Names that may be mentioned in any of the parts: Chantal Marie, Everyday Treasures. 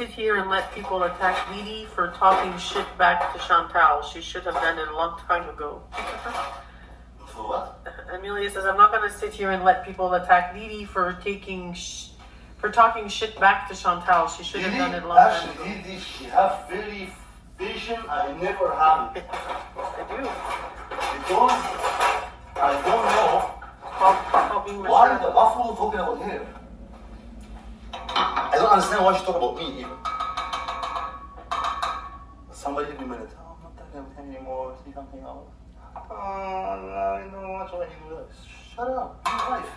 sit here and let people attack Didi for talking shit back to Chantal. She should have done it a long time ago. For what? Amelia says, I'm not going to sit here and let people attack Didi for talking shit back to Chantal. She should have done it a long time ago. Didi, she have very vision I never have. I do. Because I don't know why the buffalo talking about him. I don't understand why she talk about me even. Somebody in a minute. Oh, I'm not talking about him anymore. See something else. Oh, I don't watch what he does. Shut up. Be wife.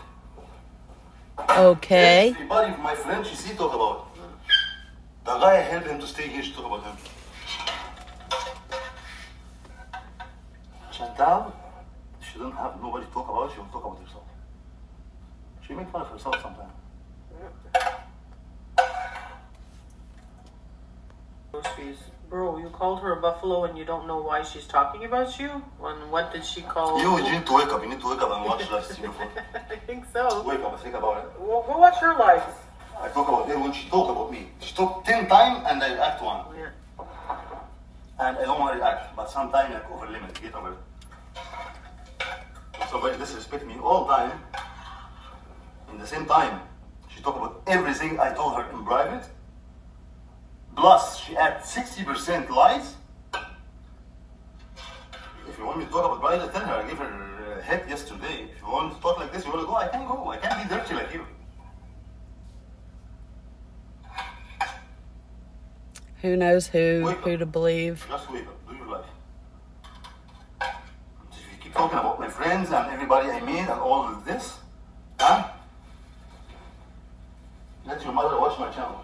Okay. Everybody, my friend, she see talk about it. The guy helped him to stay here. She talk about him. Chantal, she don't have nobody to talk about. She will talk about herself. She make fun of herself sometimes. Bro, you called her a buffalo and you don't know why she's talking about you? And what did she call you? You need to wake up. You need to wake up and watch live stream. I think so. Wake up and think about it. Well, go watch her live. I talk about her when she talk about me. She talk 10 times and I react one. Yeah. And I don't want to react, but sometimes I over limit. Get over it. Somebody disrespect me all time. In the same time, she talk about everything I told her in private. Plus, she had 60% lies. If you want me to talk about Bridal, tell her. I gave her a hit yesterday. If you want to talk like this, you want to go? I can't go. I can't be dirty like you. Who knows who to believe. Just wake up. Do your life. If you keep talking about my friends and everybody I meet and all of this, huh? Let your mother watch my channel.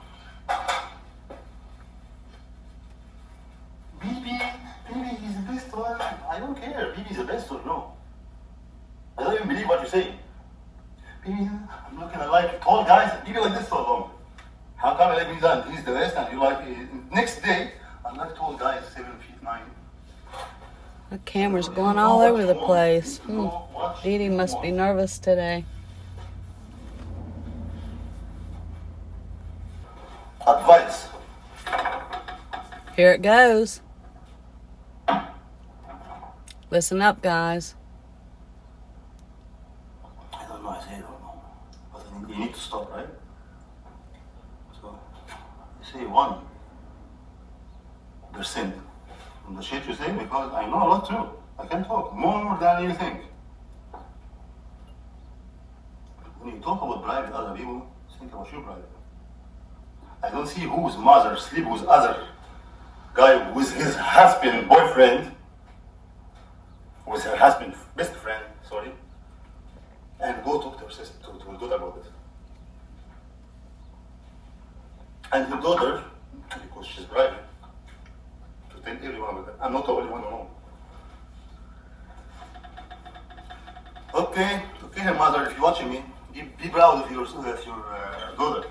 Bibi, he's the best one. I don't care. Bibi's the best one, no. I don't even believe what you're saying. Bibi, I'm not gonna like tall guys. Bibi like this so long. How come I like me done? He's the best, and you like it. Next day, I like tall guys, 7'9". The camera's going all over the place. Didi must be nervous today. Advice. Here it goes. Listen up, guys. I don't know, I say I don't know. But I think you need to stop, right? So, I say 1% from the shit you say, because I know a lot too. I can talk more than you think. When you talk about private other people, think about your private. I don't see whose mother sleep with other guy with his husband, boyfriend. With her husband, best friend, sorry, and go talk to her sister, to her daughter about it. And her daughter, because she's private, to tell everyone about it. I'm not the only one alone. Okay, her mother, if you're watching me, be proud of your daughter.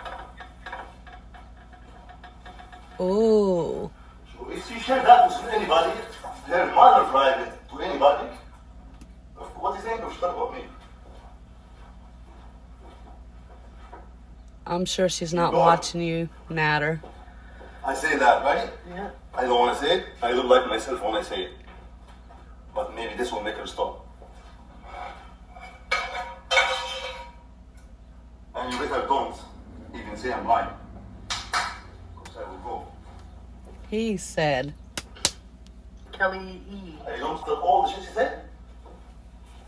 Ooh. So if she shared that with anybody, her mother private, to anybody, what do you think of she talk about me? I'm sure she's not watching you, Natter. I say that, right? Yeah. I don't want to say it. I don't like myself when I say it. But maybe this will make her stop. And you better don't even say I'm lying. Because I will go. He said. Kelly E. I don't tell all the shit she said.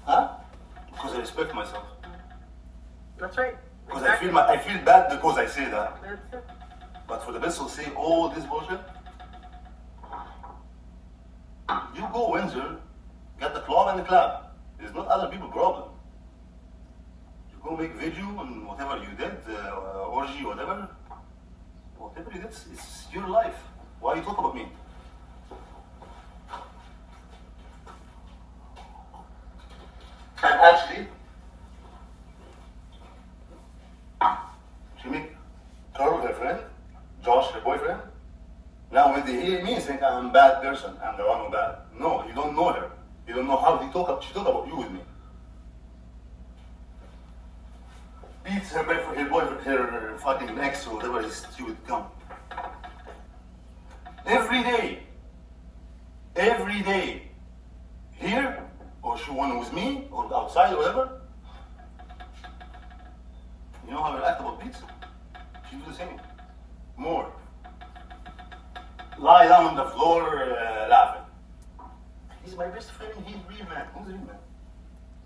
Huh? Because I respect myself. That's right. Because exactly. I feel bad because I say that. That's it. But for the best of say all this bullshit. You go Windsor, get the club and the club. It's not other people's problem. You go make video and whatever you did, orgy, whatever. Whatever you did, it's your life. Why you talk about me? And actually, she make Carl her friend, Josh her boyfriend. Now when they hear me, think I'm a bad person. I'm the one who bad. No, you don't know her. You don't know how she talk about you with me. Beats her back for her boyfriend, her fucking ex or whatever she would come. every day, here, or she went with me, or outside, or whatever. You know how I act about pizza? She do the same. More. Lie down on the floor laughing. He's my best friend, he's a real man. Who's a real man?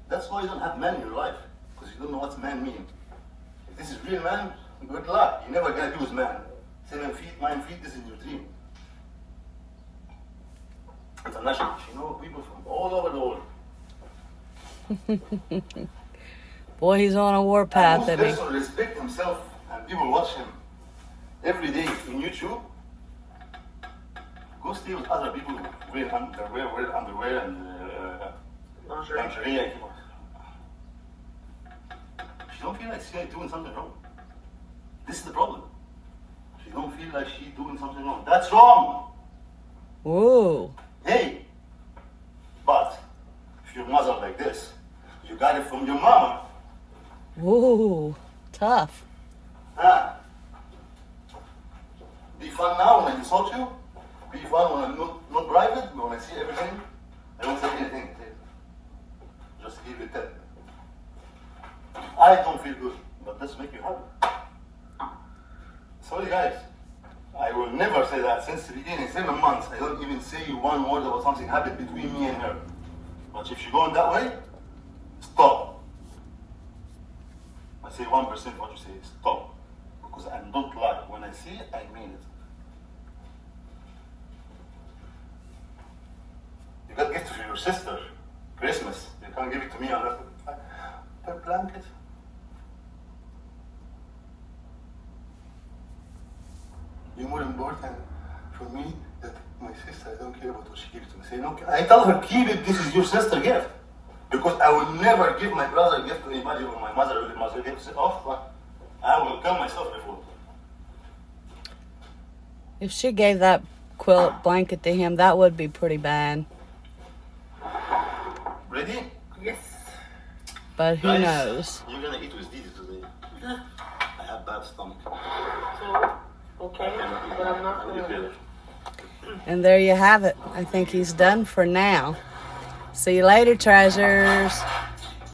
That's why you don't have men in your life, because you don't know what man means. If this is real man, good luck. You're never gonna do as man. 7 feet, 9 feet, this is your dream. International, you know, people from all over the world. Boy, he's on a warpath. He also respect himself, and people watch him every day in YouTube. Go stay with other people who wear underwear and lingerie. She don't feel like she's doing something wrong. This is the problem. She don't feel like she's doing something wrong. That's wrong. Whoa. Hey, but if your mother like this, you got it from your mama. Whoa, tough. Ah. Be fun now when I insult you. Be fun when I'm not private, when I see everything. I don't say anything. Just give it that. I don't feel good, but that's make you happy. Sorry, guys. I will never say that. Since the beginning, 7 months, I don't even say one word about something happened between me and her. But if you're going that way, stop. I say 1% what you say, stop. Because I don't lie. When I say it, I mean it. You got a gift for your sister, Christmas. You can't give it to me unless her blanket. You're more important for me that my sister, I don't care about what she gives to me. Say, no, I tell her, keep it, this is your sister's gift. Because I will never give my brother a gift to anybody or my mother or my gift. Say, oh, I will tell myself before. If she gave that quilt blanket to him, that would be pretty bad. Ready? Yes. But who knows? You're going to eat with Didi today. I have bad stomach. So... okay, but I'm not gonna... And there you have it. I think he's done for now. See you later, treasures.